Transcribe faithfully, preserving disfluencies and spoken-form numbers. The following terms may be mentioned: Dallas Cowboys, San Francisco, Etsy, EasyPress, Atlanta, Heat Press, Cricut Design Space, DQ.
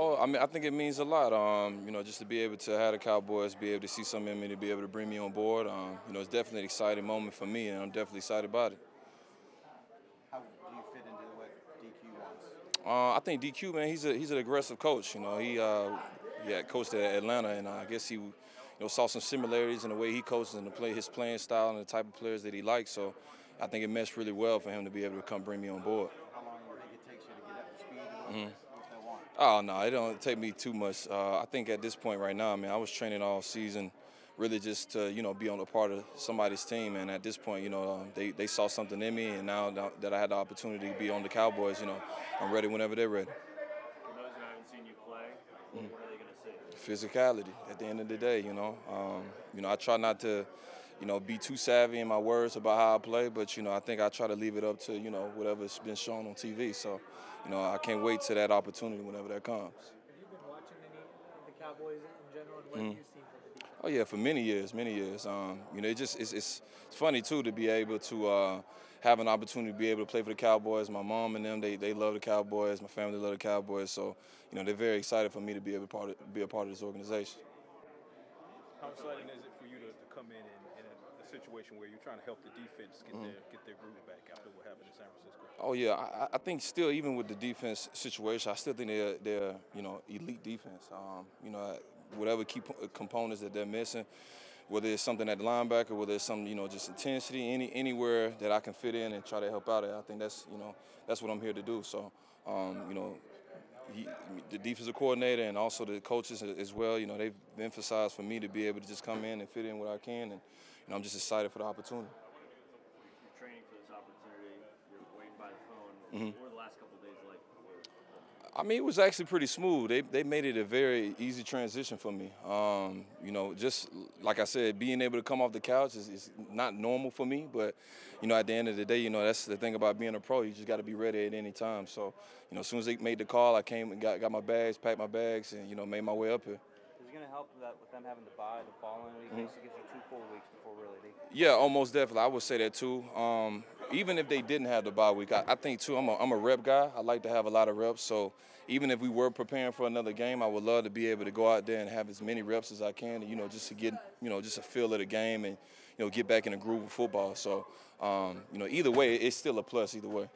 Oh, I mean, I think it means a lot, um, you know, just to be able to have the Cowboys, be able to see something in me, to be able to bring me on board. Um, you know, it's definitely an exciting moment for me, and I'm definitely excited about it. How do you fit into what D Q wants? Uh, I think D Q, man, he's, a, he's an aggressive coach. You know, he, uh, yeah, coached at Atlanta, and I guess he, you know, saw some similarities in the way he coaches and the play, his playing style and the type of players that he likes. So I think it meshed really well for him to be able to come bring me on board. How long do you think it takes you to get up to speed? Mm-hmm. Oh, no, it don't take me too much. Uh, I think at this point right now, I mean, I was training all season really just to, you know, be on a part of somebody's team. And at this point, you know, um, they, they saw something in me. And now that I had the opportunity to be on the Cowboys, you know, I'm ready whenever they're ready. For those who haven't seen you play, mm-hmm. what are they going to say? Physicality at the end of the day, you know. Um, you know, I try not to, you know, be too savvy in my words about how I play, but, you know, I think I try to leave it up to, you know, whatever's been shown on T V. So, you know, I can't wait to that opportunity whenever that comes. Have you been watching any of the Cowboys in general? And what mm-hmm. have you seen from the defense? Oh, yeah, for many years, many years. Um, you know, it just, it's, it's funny, too, to be able to uh, have an opportunity to be able to play for the Cowboys. My mom and them, they, they love the Cowboys. My family love the Cowboys. So, you know, they're very excited for me to be able to part of, be a part of this organization. How exciting is it for you to, to come in and situation where you're trying to help the defense get, mm. their, get their groove back after what happened in San Francisco? Oh, yeah. I, I think still, even with the defense situation, I still think they're, they're you know, elite defense. Um, you know, whatever key components that they're missing, whether it's something at linebacker, whether it's some, you know, just intensity, any anywhere that I can fit in and try to help out at, I think that's, you know, that's what I'm here to do. So, um, you know, he, the defensive coordinator and also the coaches as well, you know, they've emphasized for me to be able to just come in and fit in what I can, and And I'm just excited for the opportunity. You're training for this opportunity. You're waiting by the phone. Mm-hmm. What were the last couple of days like? I mean, it was actually pretty smooth. They they made it a very easy transition for me. Um, you know, just like I said, being able to come off the couch is, is not normal for me. But, you know, at the end of the day, you know, that's the thing about being a pro. You just got to be ready at any time. So, you know, as soon as they made the call, I came and got, got my bags, packed my bags, and, you know, made my way up here. Is it going to help that with them having to buy the following week? Mm-hmm. It gives you two full weeks before really. They... Yeah, almost definitely. I would say that too. Um, even if they didn't have the bye week, I, I think too. I'm a, I'm a rep guy. I like to have a lot of reps. So even if we were preparing for another game, I would love to be able to go out there and have as many reps as I can. You know, just to get you know just a feel of the game and you know get back in the groove of football. So um, you know, either way, it's still a plus. Either way.